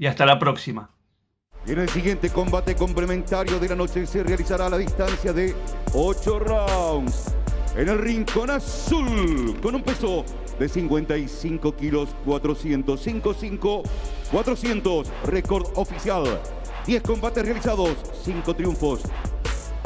Y hasta la próxima. En el siguiente combate complementario de la noche se realizará a la distancia de 8 rounds. En el rincón azul, con un peso de 55 kilos 400, 55, 400, récord oficial. 10 combates realizados, 5 triunfos,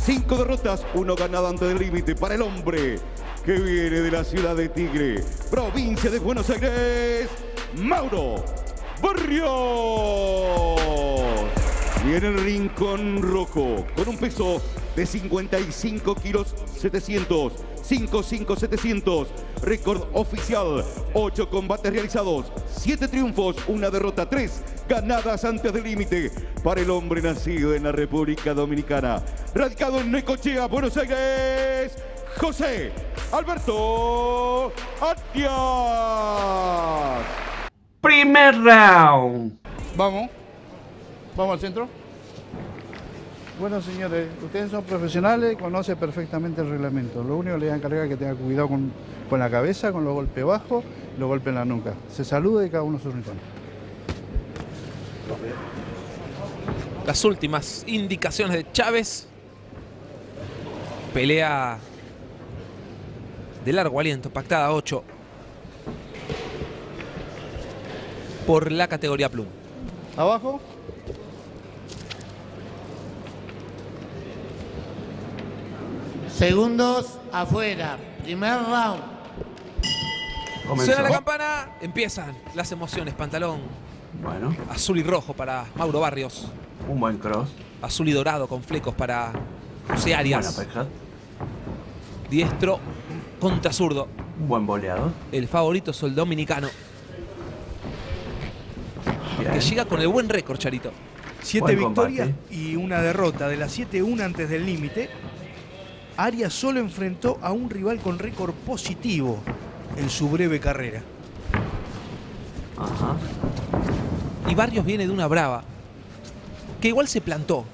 5 derrotas, 1 ganada antes del límite para el hombre que viene de la ciudad de Tigre, provincia de Buenos Aires, Mauro Barrios. Y en el rincón rojo, con un peso de 55 kilos 700, 55, 700, récord oficial, 8 combates realizados, 7 triunfos, 1 derrota, 3 ganadas antes del límite para el hombre nacido en la República Dominicana, radicado en Necochea, Buenos Aires, José Alberto Arias. Primer round. Vamos. Vamos al centro. Bueno, señores, ustedes son profesionales, conocen perfectamente el reglamento. Lo único que le voy a encargar es que tenga cuidado con la cabeza, con los golpes bajos, los golpes en la nuca. Se saluda y cada uno su rincón. Las últimas indicaciones de Chávez. Pelea de largo aliento, pactada 8. Por la categoría plum. Abajo. Segundos afuera. Primer round. Comenzó. Suena la campana. Empiezan las emociones. Pantalón. Bueno. Azul y rojo para Mauro Barrios. Un buen cross. Azul y dorado con flecos para José Arias. Buena pesca. Diestro contra zurdo. Un buen boleado. El favorito es el dominicano. Que llega con el buen récord, Charito. 7 victorias y 1 derrota. De las 7, 1 antes del límite. Arias solo enfrentó a un rival con récord positivo en su breve carrera. Ajá. Y Barrios viene de una brava, que igual se plantó.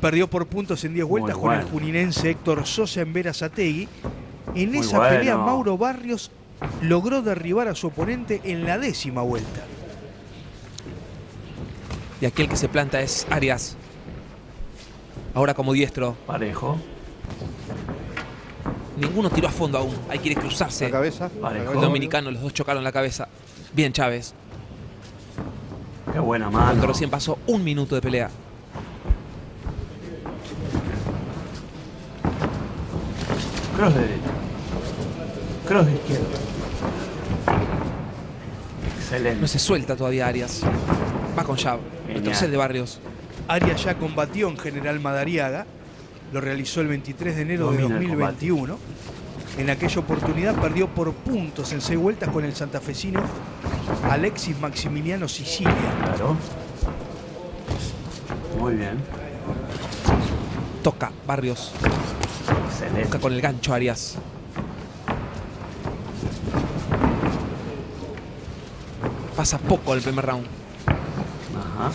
Perdió por puntos en 10 vueltas con el juninense Héctor Sosa Berazategui. En esa pelea, Mauro Barrios logró derribar a su oponente en la 10ª vuelta. Y aquel que se planta es Arias. Ahora como diestro. Parejo. Ninguno tiró a fondo aún. Ahí quiere cruzarse. La cabeza. Parejo. El dominicano, los dos chocaron la cabeza. Bien, Chávez. Qué buena mano. Cuando recién pasó un minuto de pelea. Cross de derecha. Cross de izquierda. Excelente. No se suelta todavía Arias. Va con jab. El tercer de Barrios. Arias ya combatió en General Madariaga. Lo realizó el 23 de enero de 2021. En aquella oportunidad perdió por puntos en 6 vueltas con el santafesino Alexis Maximiliano Sicilia. Claro. Muy bien. Toca Barrios. Excelente. Toca con el gancho Arias. Pasa poco el primer round. Ajá.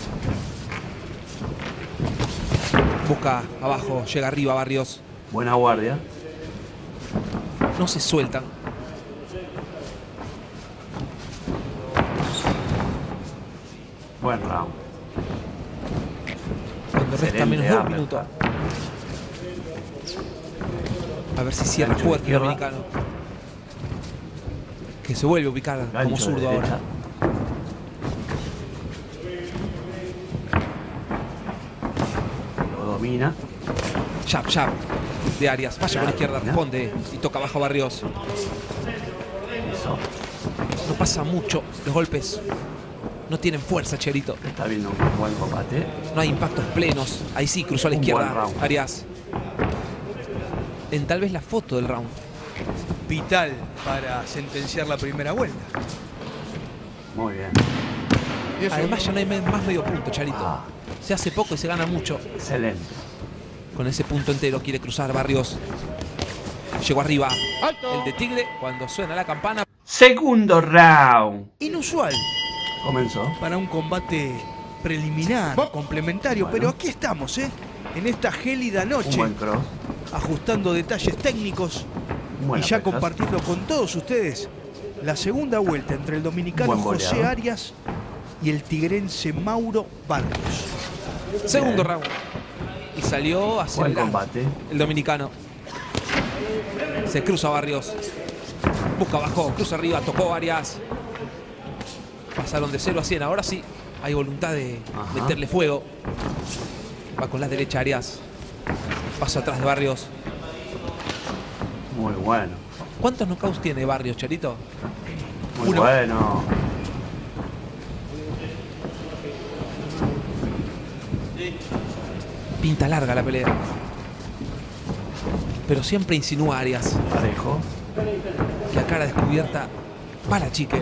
Busca abajo, llega arriba Barrios. Buena guardia. No se sueltan. Buen round. Cuando resta menos de un minuto. A ver si cierra fuerte el dominicano. Que se vuelve a ubicar como zurdo ahora. domina. Jab, jab de Arias. Vaya por izquierda, responde y toca abajo a Barrios. Eso. No pasa mucho los golpes. No tienen fuerza, Cherito. Está viendo un buen combate. No hay impactos plenos. Ahí sí, cruzó a la izquierda Arias. En tal vez la foto del round. Vital para sentenciar la primera vuelta. Muy bien. Además ya no hay más medio punto, Charito. Se hace poco y se gana mucho. Excelente. Con ese punto entero quiere cruzar Barrios. Llegó arriba. ¡Alto! El de Tigre cuando suena la campana. Segundo round. Inusual. Comenzó. Para un combate preliminar, complementario. Bueno. Pero aquí estamos, en esta gélida noche. Un buen cross. Ajustando detalles técnicos. Buena y ya pesas. Compartiendo con todos ustedes la segunda vuelta entre el dominicano José Arias y el tigrense Mauro Barrios. Bien. Segundo round. Y salió hacia el combate. El dominicano. Se cruza Barrios. Busca abajo, cruza arriba, tocó Arias. Pasaron de 0 a 100. Ahora sí hay voluntad de meterle fuego. Va con la derecha Arias. Paso atrás de Barrios. Muy bueno. ¿Cuántos knockouts tiene Barrios, Charito? Muy bueno. Pinta larga la pelea. Pero siempre insinúa Arias. Parejo. Que a cara descubierta para Chique.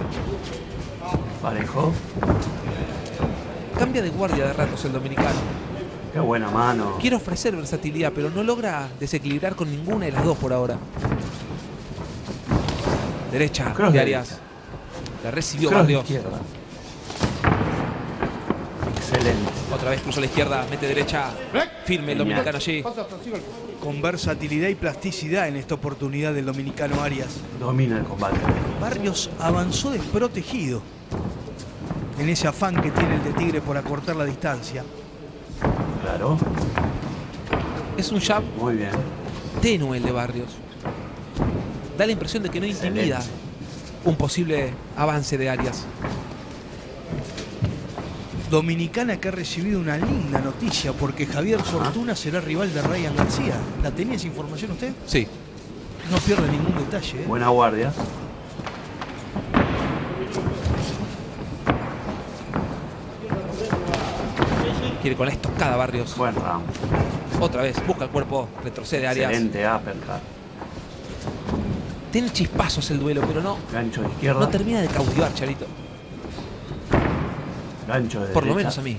Parejo. Cambia de guardia de ratos el dominicano. Qué buena mano. Quiere ofrecer versatilidad, pero no logra desequilibrar con ninguna de las dos por ahora. Derecha de Arias. La recibió Barrios. Excelente. Otra vez cruzó a la izquierda, mete derecha. Firme el dominicano allí. Con versatilidad y plasticidad en esta oportunidad del dominicano Arias. Domina el combate. Barrios avanzó desprotegido en ese afán que tiene el de Tigre por acortar la distancia. Claro. Es un jab muy bien tenue el de Barrios. Da la impresión de que no intimida un posible avance de Arias. Dominicana que ha recibido una linda noticia porque Javier Fortuna será rival de Ryan García. ¿La tenía esa información usted? Sí. No pierde ningún detalle. Buena guardia. Quiere con la estocada Barrios. Buen round. Otra vez, busca el cuerpo, retrocede Arias. Excelente uppercut. Tiene chispazos el duelo, pero no. Gancho de izquierda. No termina de cautivar, Charito. Gancho de derecha. Por lo menos a mí.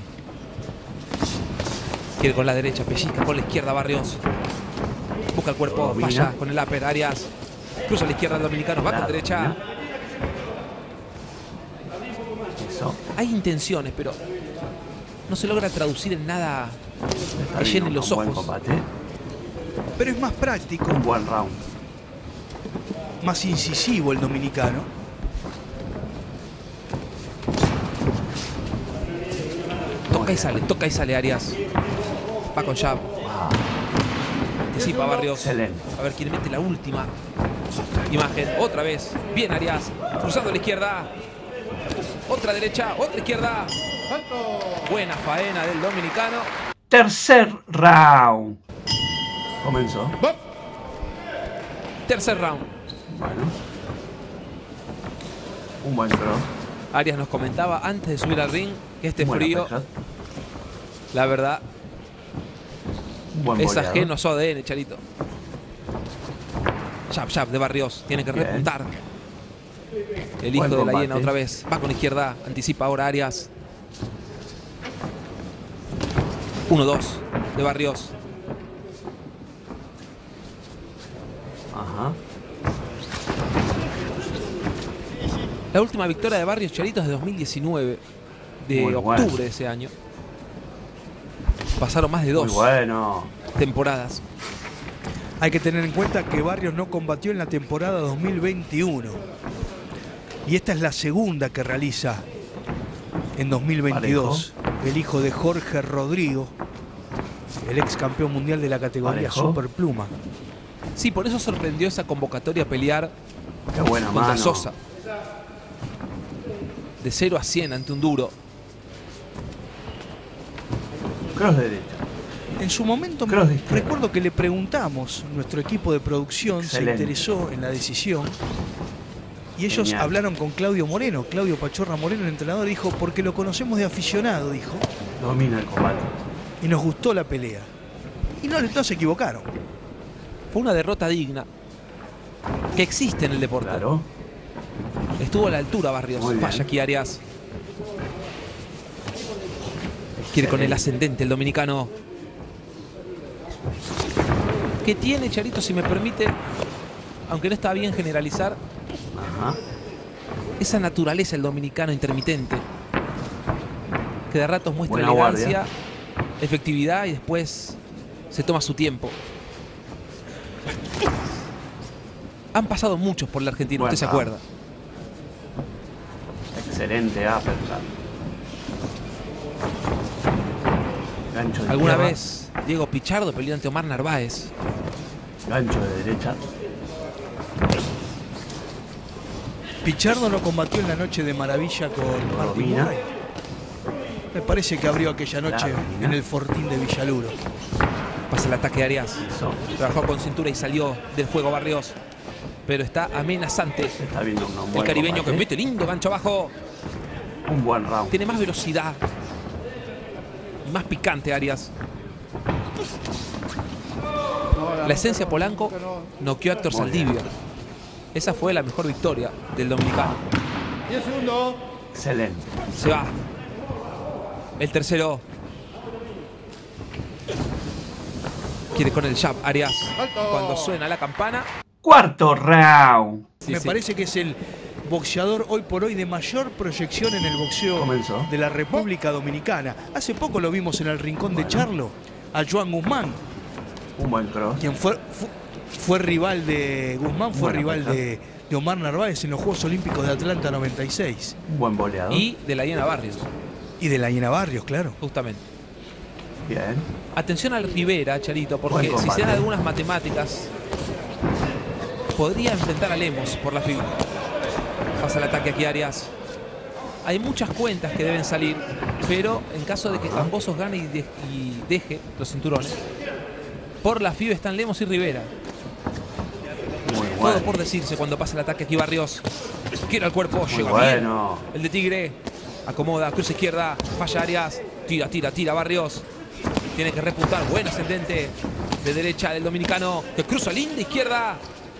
Quiere con la derecha, pellizca con la izquierda Barrios. Busca el cuerpo, falla con el upper Arias. Cruza a la izquierda el dominicano, va con derecha. Eso. Hay intenciones, pero no se logra traducir en nada que llene los ojos. Pero es más práctico. Un buen round. Más incisivo el dominicano. Toca y sale Arias. Va con jab. Anticipa Barrios. Excelente. A ver quién mete la última imagen. Otra vez. Bien Arias. Cruzando la izquierda. Otra derecha. Otra izquierda. Buena faena del dominicano. Tercer round. Comenzó. Tercer round. Bueno. Un buen cross. Arias nos comentaba antes de subir al ring que este frío, la verdad, es ajeno a su ADN, Charito. Jab, jab de Barrios. Tiene que repuntar. El hijo de la hiena otra vez. Va con la izquierda. Anticipa ahora Arias. 1-2 de Barrios. La última victoria de Barrios, Charito, es de 2019, de octubre de ese año. Pasaron más de dos temporadas. Hay que tener en cuenta que Barrios no combatió en la temporada 2021. Y esta es la segunda que realiza en 2022. Parejo. El hijo de Jorge Rodrigo, el ex campeón mundial de la categoría Superpluma. Sí, por eso sorprendió esa convocatoria a pelear contra Sosa. De 0 a 100 ante un duro. Cross de derecha. En su momento recuerdo que le preguntamos, nuestro equipo de producción se interesó en la decisión y ellos hablaron con Claudio Moreno, Claudio Pachorra Moreno, el entrenador, dijo, porque lo conocemos de aficionado, dijo. Domina el combate. Y nos gustó la pelea. Y no se equivocaron. Fue una derrota digna que existe en el deporte. Claro. Estuvo a la altura Barrios. Falla aquí Arias. Quiere con el ascendente el dominicano. ¿Qué tiene, Charito, si me permite? Aunque no está bien generalizar. Ajá. Esa naturaleza el dominicano intermitente. Que de ratos muestra buena elegancia, efectividad y después se toma su tiempo. Han pasado muchos por la Argentina, usted se acuerda. Excelente apertura. Alguna vez Diego Pichardo peleó ante Omar Narváez. Gancho de derecha. Pichardo lo combatió en la noche de maravilla con Martín Murray. Me parece que abrió aquella noche en el Fortín de Villaluro. Pasa el ataque de Arias. Trabajó con cintura y salió del fuego Barrios. Pero está amenazante. Está viendo el caribeño que mete lindo gancho abajo. Un buen round. Tiene más velocidad. Más picante Arias. La esencia Polanco noqueó a Héctor Saldivia. Esa fue la mejor victoria del dominicano. 10 segundos. Excelente. Se va. El tercero. Quiere con el jab Arias. Cuando suena la campana. Cuarto round. Me parece que es el boxeador hoy por hoy de mayor proyección en el boxeo de la República Dominicana. Hace poco lo vimos en el rincón de Charlo, a Joan Guzmán. Un buen cross. Quien fue rival de Guzmán, fue rival de Omar Narváez en los Juegos Olímpicos de Atlanta 96. Un buen boleador. Y de la Hiena Barrios. Y de la Hiena Barrios, claro. Justamente. Bien. Atención al Rivera, Charito, porque si se dan algunas matemáticas, podría enfrentar a Lemos por la figura. Pasa el ataque aquí Arias. Hay muchas cuentas que deben salir, pero en caso de que Cambosos gane y deje los cinturones, por la FIB están Lemos y Rivera. Todo por decirse cuando pasa el ataque aquí Barrios. Quiere al cuerpo, llega bien. El de Tigre acomoda, cruza izquierda, falla Arias. Tira Barrios. Tiene que repuntar, buen ascendente de derecha del dominicano, que cruza linda izquierda.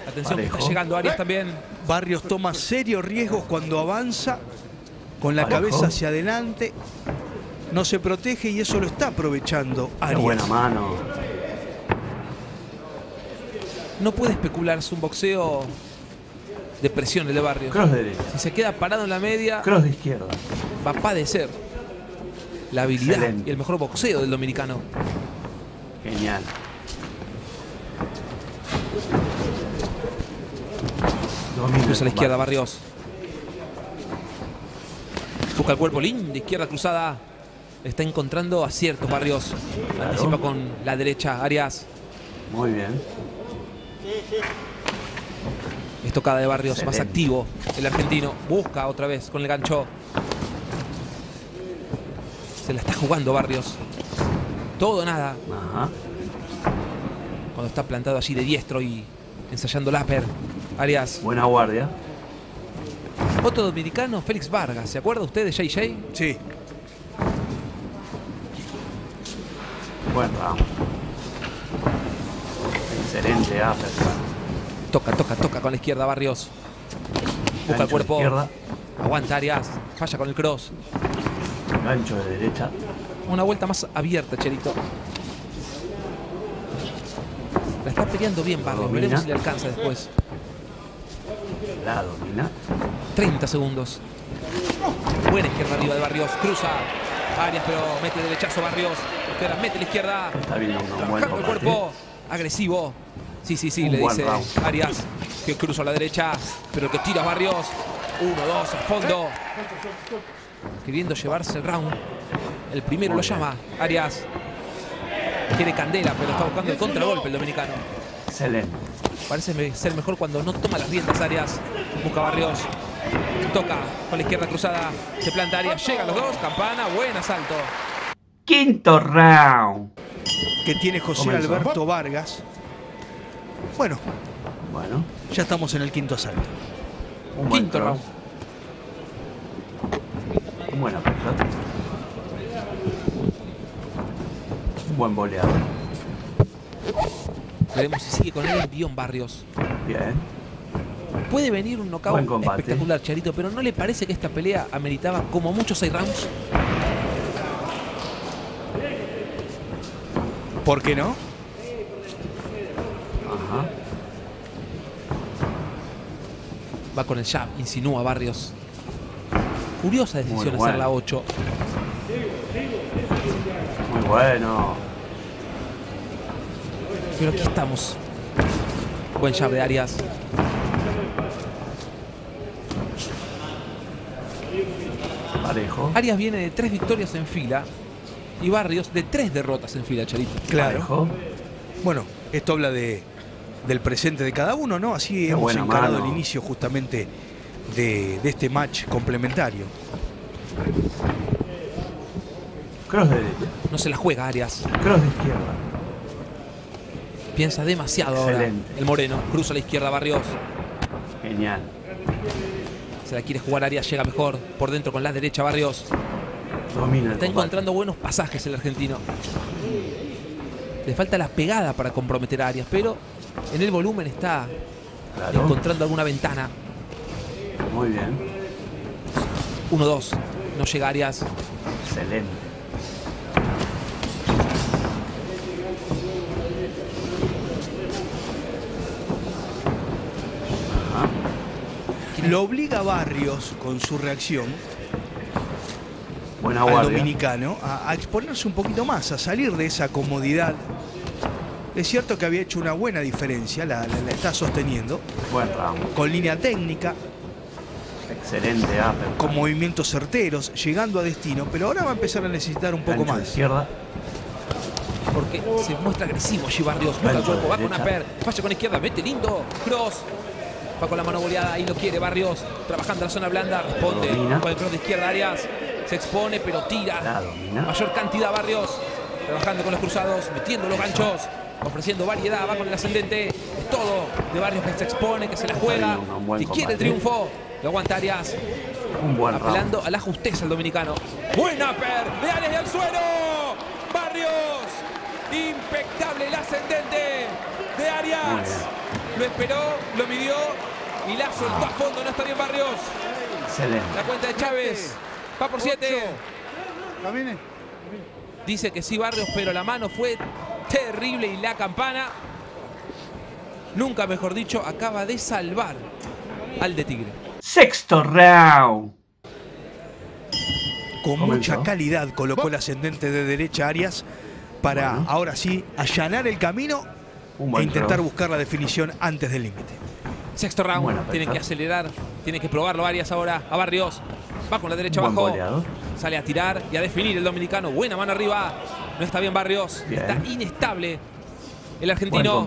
Atención, que está llegando Arias también. Barrios toma serios riesgos cuando avanza con la cabeza hacia adelante. No se protege y eso lo está aprovechando Arias. Una buena mano. No puede especularse un boxeo de presión el de Barrios. Cross de derecha. Si se queda parado en la media, cross de izquierda, va a padecer la habilidad y el mejor boxeo del dominicano. Genial. Cruza a la izquierda, Barrios. Busca el cuerpo, linda izquierda cruzada. Está encontrando aciertos, Barrios. Anticipa con la derecha, Arias. Muy bien. Estocada de Barrios, más activo el argentino. Busca otra vez con el gancho. Se la está jugando Barrios. Todo o nada. Cuando está plantado allí de diestro y ensayando láper. Arias. Buena guardia. Otro dominicano, Félix Vargas. ¿Se acuerda usted de JJ? Sí. Bueno, vamos. Excelente apertura. Toca con la izquierda, Barrios. Busca el cuerpo. Aguanta Arias. Falla con el cross. Gancho de derecha. Una vuelta más abierta, Cherito. La está peleando bien Barrios. Veremos si le alcanza después. La domina. 30 segundos. Buena izquierda arriba de Barrios. Cruza Arias, pero mete derechazo Barrios. Izquierda, mete la izquierda. Está bien, trabajando el cuerpo. Agresivo. Sí, le dice Arias. Que cruza a la derecha, pero que tira Barrios. 1-2 al fondo. Queriendo llevarse el round. El primero lo llama Arias. Quiere candela, pero está buscando el contragolpe el dominicano. Excelente. Parece ser mejor cuando no toma las riendas Arias. Busca Barrios. Toca con la izquierda cruzada. Se planta Arias. Llegan los dos. Campana. Buen asalto. Quinto round. que tiene José Alberto Vargas. Bueno, ya estamos en el quinto asalto. Un quinto round. Un buen apertura. Un buen boleado. Veremos si sigue con el guión Barrios. Bien. Puede venir un knockout espectacular, Charito, pero ¿no le parece que esta pelea ameritaba como muchos 6 rounds? ¿Por qué no? Ajá. Va con el jab, insinúa Barrios. Curiosa decisión hacer la 8. Muy bueno. Pero aquí estamos. Buen jab de Arias. Parejo. Arias viene de 3 victorias en fila y Barrios de 3 derrotas en fila, Charito. Claro. Parejo. Bueno, esto habla del presente de cada uno, ¿no? Así qué hemos encarado el inicio justamente de este match complementario. Cross de derecha. No se la juega Arias. Cross de izquierda. Piensa demasiado ahora el Moreno. Cruza a la izquierda Barrios. Genial. Se la quiere jugar Arias, llega mejor. Por dentro con la derecha Barrios. Domina. Está encontrando buenos pasajes el argentino. Le falta la pegada para comprometer a Arias, pero en el volumen está encontrando alguna ventana. Muy bien. 1-2. No llega Arias. Excelente. Lo obliga Barrios con su reacción al dominicano a exponerse un poquito más, a salir de esa comodidad. Es cierto que había hecho una buena diferencia, la está sosteniendo. Buen round. Con línea técnica. Excelente. Con movimientos certeros, llegando a destino, pero ahora va a empezar a necesitar un poco más. Izquierda. Porque se muestra agresivo allí Barrios. Va con upper, falla con izquierda, mete lindo, cross. Va con la mano boleada, ahí lo quiere Barrios, trabajando la zona blanda, responde con el cross de izquierda Arias, se expone pero tira, mayor cantidad Barrios, trabajando con los cruzados, metiendo los ganchos, ofreciendo variedad, va con el ascendente, es todo de Barrios que se expone, que se la juega, que quiere el triunfo, lo aguanta Arias, apelando a la justeza al dominicano. Buen upper de Arias al suelo, Barrios, impecable el ascendente de Arias. Lo esperó, lo midió y la soltó a fondo. No está bien Barrios. Excelente. La cuenta de Chávez. Va por 7. Camine. Dice que sí Barrios, pero la mano fue terrible y la campana, nunca mejor dicho, acaba de salvar al de Tigre. 6º round. Con mucha calidad colocó el ascendente de derecha Arias para ahora sí allanar el camino e intentar buscar la definición antes del límite. 6º round. Tiene que acelerar, tiene que probarlo Arias ahora a Barrios. Va con la derecha abajo. Sale a tirar y a definir el dominicano. Buena mano arriba. No está bien Barrios. Está inestable el argentino,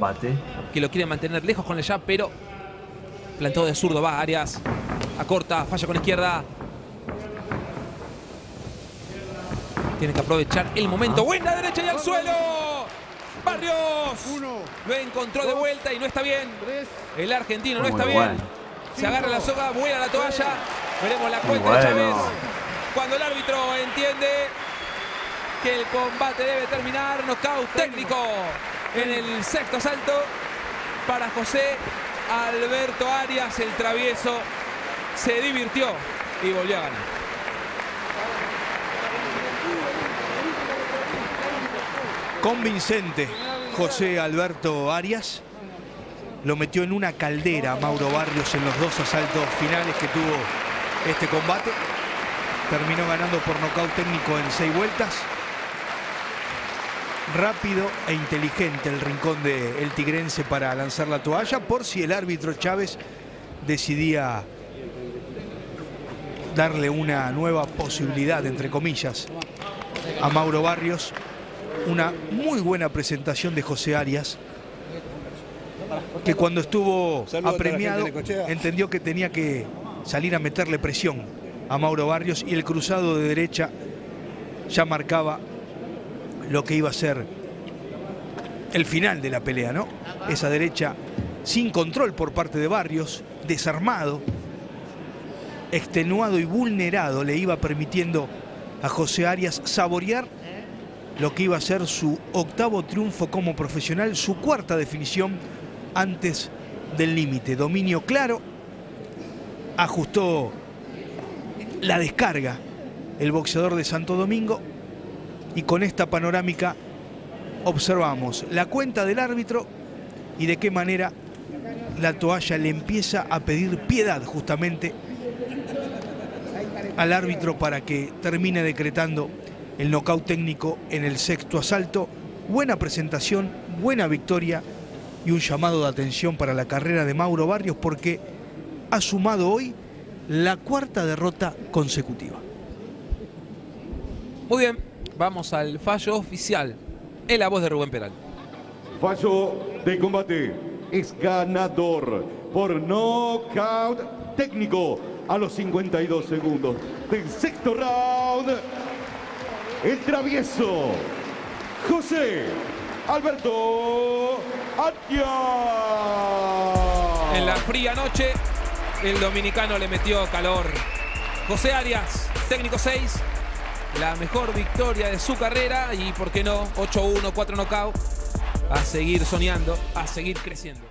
que lo quiere mantener lejos con el jab, pero plantado de zurdo va Arias. Acorta, falla con izquierda. Tiene que aprovechar el momento. Buena derecha y al suelo. Barrios lo encontró de vuelta y no está bien. El argentino no está bien. Se agarra la soga, vuela la toalla. Veremos la cuenta de Chávez. Cuando el árbitro entiende que el combate debe terminar, nocaut técnico en el 6º asalto para José Alberto Arias, el travieso. Se divirtió y volvió a ganar. Convincente José Alberto Arias, lo metió en una caldera Mauro Barrios en los 2 asaltos finales que tuvo este combate. Terminó ganando por nocaut técnico en 6 vueltas. Rápido e inteligente el rincón del tigrense para lanzar la toalla, por si el árbitro Chávez decidía darle una nueva posibilidad, entre comillas, a Mauro Barrios. Una muy buena presentación de José Arias, que cuando estuvo apremiado entendió que tenía que salir a meterle presión a Mauro Barrios, y el cruzado de derecha ya marcaba lo que iba a ser el final de la pelea, ¿no? Esa derecha sin control por parte de Barrios, desarmado, extenuado y vulnerado, le iba permitiendo a José Arias saborear lo que iba a ser su octavo triunfo como profesional, su cuarta definición antes del límite. Dominio claro, ajustó la descarga el boxeador de Santo Domingo, y con esta panorámica observamos la cuenta del árbitro y de qué manera la toalla le empieza a pedir piedad justamente al árbitro para que termine decretando el nocaut técnico en el sexto asalto. Buena presentación, buena victoria y un llamado de atención para la carrera de Mauro Barrios, porque ha sumado hoy la cuarta derrota consecutiva. Muy bien, vamos al fallo oficial. En la voz de Rubén Peral. Fallo de combate. Es ganador por nocaut técnico a los 52 segundos del sexto round, el travieso José Alberto Arias. En la fría noche, el dominicano le metió calor. José Arias, técnico 6. La mejor victoria de su carrera y, ¿por qué no?, 8-1, 4 knockout. A seguir soñando, a seguir creciendo.